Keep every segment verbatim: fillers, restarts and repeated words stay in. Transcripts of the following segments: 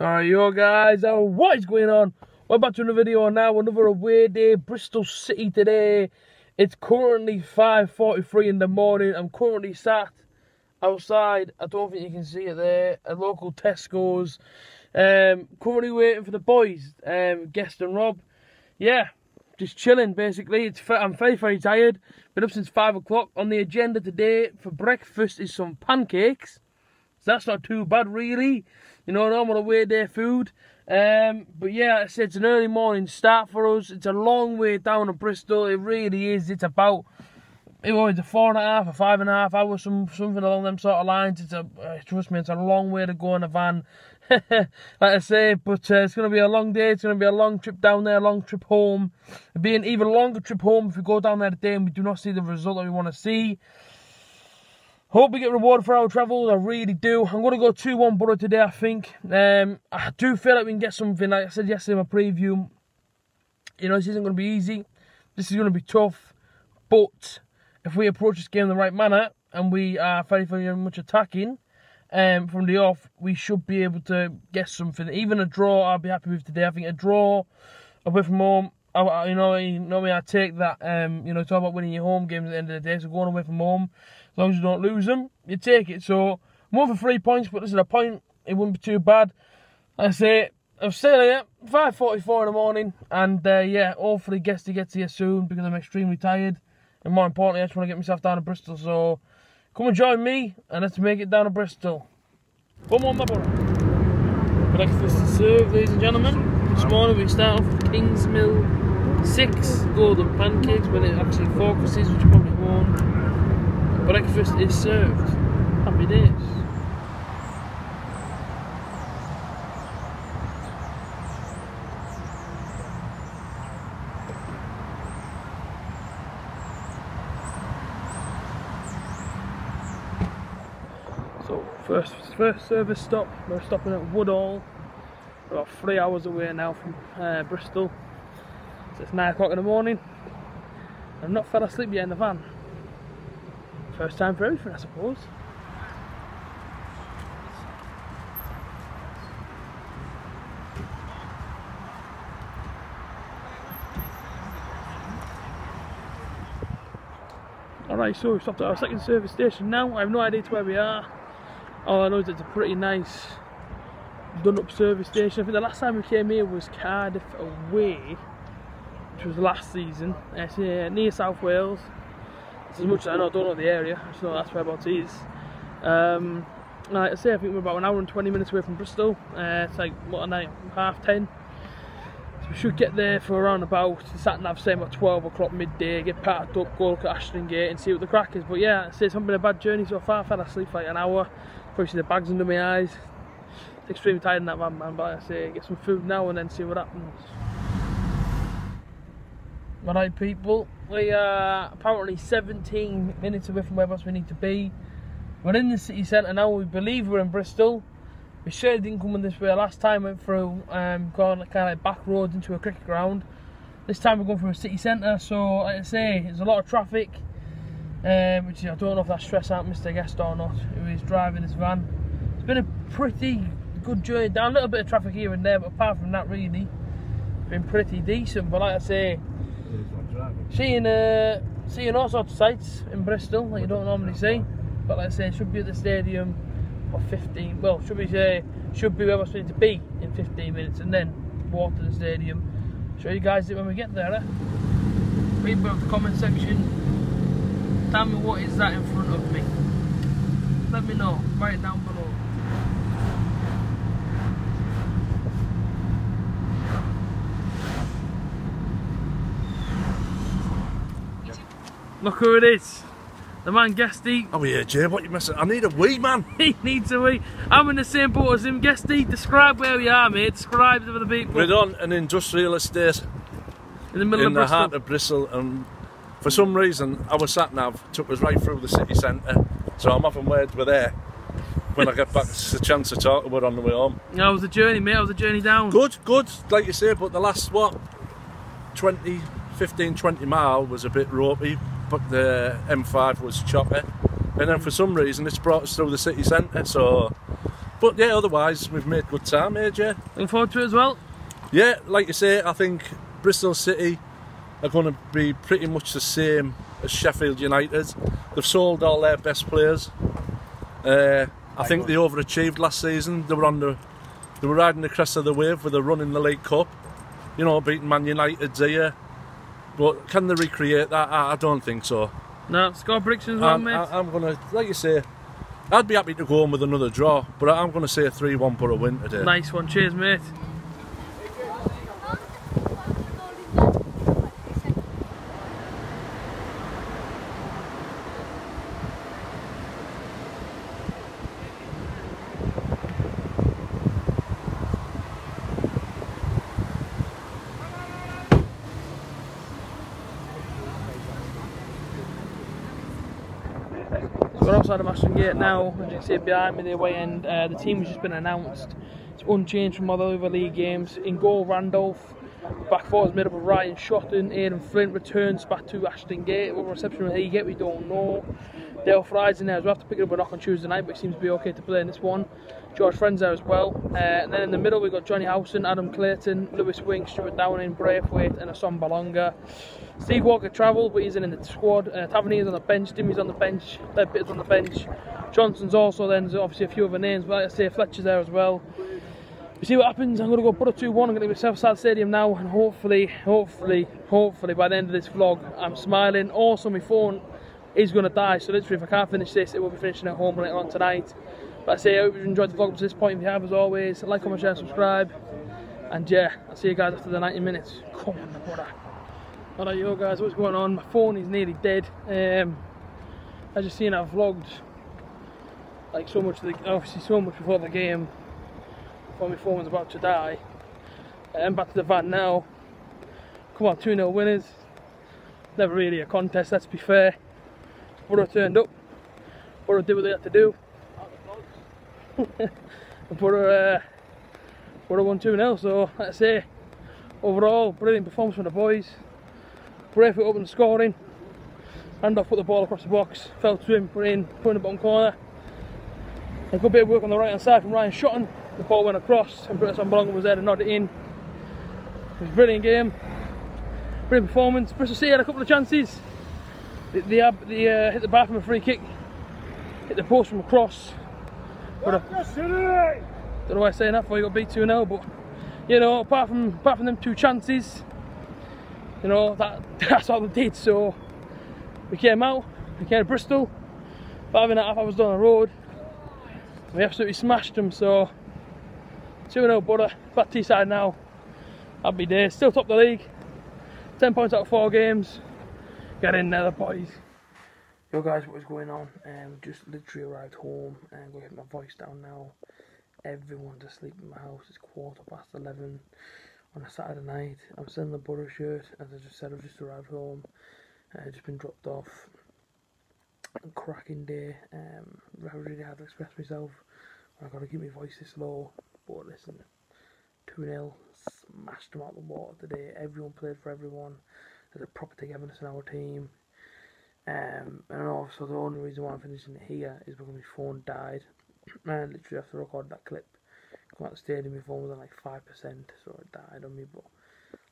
Alright, yo guys, what is going on? Welcome back to another video now, another away day, Bristol City today. It's currently five forty-three in the morning. I'm currently sat outside, I don't think you can see it there, at local Tesco's. Um, currently waiting for the boys, um, Guest and Rob. Yeah, just chilling basically. It's, I'm very, very tired. Been up since five o'clock. On the agenda today for breakfast is some pancakes. So that's not too bad really. You know, normal away day food. Um, but yeah, like I said, it's an early morning start for us. It's a long way down to Bristol. It really is. It's about, it was a four and a half or five and a half hours, some, something along them sort of lines. It's a, uh, trust me, it's a long way to go in a van. Like I say, but uh, it's going to be a long day. It's going to be a long trip down there, a long trip home. It'll be an even longer trip home if we go down there today and we do not see the result that we want to see. Hope we get rewarded for our travels, I really do. I'm going to go two one Boro today, I think. Um, I do feel like we can get something, like I said yesterday in my preview. You know, this isn't going to be easy. This is going to be tough. But if we approach this game in the right manner, and we are very, very much attacking um, from the off, we should be able to get something. Even a draw, I'll be happy with today. I think a draw away from home, I, I, you know, you know me, I take that, um, you know, talk about winning your home games at the end of the day. So going away from home, as long as you don't lose them, you take it. So, more for three points, but this is a point. It wouldn't be too bad. Like I say, I'm still here, five forty-four in the morning. And, uh, yeah, hopefully Guest to get here soon because I'm extremely tired. And more importantly, I just want to get myself down to Bristol. So, come and join me, and let's make it down to Bristol. Come on, my brother. Breakfast to serve, ladies and gentlemen. This morning we start off with Kingsmill six golden pancakes when it actually focuses, which you probably won't. Breakfast is served. Happy days. So first first service stop. We're stopping at Woodall. We're about three hours away now from uh, Bristol. So it's nine o'clock in the morning. I've not fell asleep yet in the van. First time for everything, I suppose. Alright, so we've stopped at our second service station now. I have no idea to where we are. All I know is it's a pretty nice done up service station. I think the last time we came here was Cardiff Away, which was last season. It's uh, near South Wales. As much as I know, I don't know the area, I just know that's whereabouts it is. Um, like I say, I think we're about an hour and twenty minutes away from Bristol. Uh, it's like, what, a night, half ten. So we should get there for around about, sat nav saying about twelve o'clock midday, get packed up, go look at Ashton Gate and see what the crack is. But yeah, I'd say it's not been a bad journey so far. I've had to sleep for like an hour, probably see the bags under my eyes. It's extremely tired in that van, man, but like I say, get some food now and then see what happens. Alright people, we are apparently seventeen minutes away from where else we need to be. We're in the city centre now, we believe we're in Bristol. We sure didn't come in this way. Last time went through, um, going like, kind of like back roads into a cricket ground. This time we're going through a city centre, so like I say, there's a lot of traffic. Um, which I don't know if that stressed out Mister Guest or not, who is driving this van. It's been a pretty good journey down, a little bit of traffic here and there, but apart from that really, it's been pretty decent, but like I say, Seeing, uh, seeing all sorts of sights in Bristol that you don't normally see, but like I say, it should be at the stadium for fifteen. Well, should we say should be where we're supposed to be in fifteen minutes, and then walk to the stadium. Show you guys it when we get there. Eh? People in the comment section, tell me what is that in front of me. Let me know. Write it down below. Look who it is, the man Guesty. Oh yeah, Jay, what you messing? I need a wee, man. He needs a wee. I'm in the same boat as him, Guesty. Describe where we are, mate. Describe to the people. We're on an industrial estate in the middle in of the Bristol. heart of Bristol, and for some reason, our sat nav took us right through the city centre. So I'm having words with air when I get back. It's a chance to talk about on the way home. How was the journey, mate? How was the journey down? Good, good. Like you say, but the last what, twenty, fifteen, twenty mile was a bit ropey. But the M five was choppy, and then for some reason it's brought us through the city centre, so But yeah, otherwise we've made good time here, Jay. Looking forward to it as well. Yeah, like you say, I think Bristol City are going to be pretty much the same as Sheffield United. They've sold all their best players. Uh, I think they overachieved last season. They were on the, they were riding the crest of the wave with a run in the League Cup. You know, beating Man United here. But can they recreate that? I, I don't think so. No, score predictions wrong, mate. I, I'm going to, like you say, I'd be happy to go on with another draw, but I'm going to say a three one Boro win today. Nice one, cheers, mate. We're outside of Ashton Gate now, as you can see behind me the away end. Uh, the team has just been announced. It's unchanged from all the other league games. In goal, Randolph. Back four is made up of Ryan Shotton, Aaron Flint returns back to Ashton Gate. What reception will he get, we don't know. Dale Fry's in there as well, have to pick it up a knock on Tuesday night, but he seems to be okay to play in this one. George Friend's there as well. Uh, and then in the middle we've got Johnny Housen, Adam Clayton, Lewis Wing, Stuart Downing, Braithwaite and Assombalonga. Steve Walker travelled, but he's in the squad. Uh, Tavernier's on the bench, Dimi's on the bench, Ledbitter's on the bench. Johnson's also then, there's obviously a few other names, but like I say, Fletcher's there as well. We see what happens. I'm going to go put a two one, I'm going to be at Southside Stadium now, and hopefully, hopefully, hopefully by the end of this vlog, I'm smiling. Also, my phone is going to die, so literally if I can't finish this, it will be finishing at home later on tonight. But I say, I hope you've enjoyed the vlog to this point. If you have, as always, like, comment, share, subscribe. And yeah, I'll see you guys after the ninety minutes. Come on, my brother. Alright, yo guys, what's going on? My phone is nearly dead. Um, as you've seen, I've vlogged like so much, of the, obviously so much before the game, before my phone was about to die. And I'm back to the van now. Come on, two nil winners. Never really a contest, let's be fair. Boro turned up. Boro did what they had to do. And Boro, uh, Boro won two nil, so like I say, overall, brilliant performance from the boys. Braithwaite open the scoring. Randolph put the ball across the box, fell to him, put it in, put in the bottom corner. A good bit of work on the right hand side from Ryan Shotton. The ball went across and Assombalonga was there to nod it in. It was a brilliant game, brilliant performance. Bristol City had a couple of chances. They, they, had, they uh, hit the bar from a free kick, hit the post from a cross. But I don't know why I'm saying that, for you got beat two nil, but you know, apart from, apart from them two chances, you know, that, that's all they did. So we came out, we came to Bristol, five and a half hours down the road, we absolutely smashed them. So two nil Boro, back Teesside now, happy day, still top of the league, ten points out of four games, get in there the boys. Yo guys, what is going on? Um, just literally arrived home, and I'm going to get my voice down now. Everyone's asleep in my house, it's quarter past eleven. On a Saturday night, I'm still in the Boro shirt. As I just said, I've just arrived home. I've uh, just been dropped off. A cracking day. Um, I really had to express myself. I've got to keep my voice this low. But listen, two nil, smashed them out of the water today. Everyone played for everyone. There's a proper togetherness in our team. Um, and also, the only reason why I'm finishing it here is because my phone died. And literally, after I recorded that clip, come out the stadium, my phone was on like five percent, so it died on me. But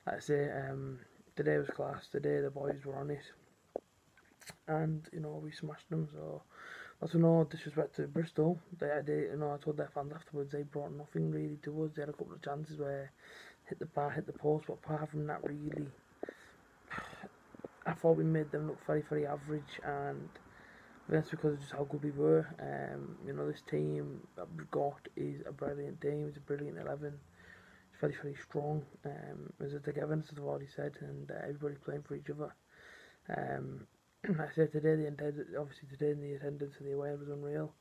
like I say, um, today was class, today the boys were on it, and you know, we smashed them. So that's no disrespect to Bristol, they, they, you know, I told their fans afterwards, they brought nothing really to us. They had a couple of chances where hit the bar, hit the post, but apart from that, really, I thought we made them look very, very average, and that's because of just how good we were. Um, you know, this team that we've got is a brilliant team, it's a brilliant eleven, it's very, very strong. Um, there's a togetherness, as I've already said, and uh, everybody's playing for each other. Um, like I said, today, the attendance, obviously today in the attendance of the away was unreal.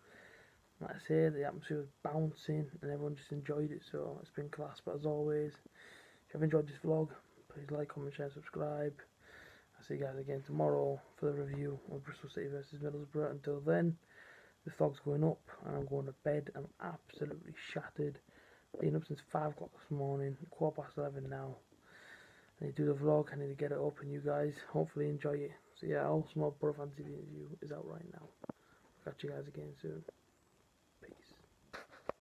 Like I say, the atmosphere was bouncing and everyone just enjoyed it, so it's been class. But as always, if you've enjoyed this vlog, please like, comment, share, subscribe. I'll see you guys again tomorrow for the review of Bristol City versus Middlesbrough. Until then, the vlog's going up and I'm going to bed. I'm absolutely shattered. Been up since five o'clock this morning, quarter past eleven now. I need to do the vlog, I need to get it up, and you guys hopefully enjoy it. So yeah, also my Boro Fan T V interview is out right now. Catch you guys again soon.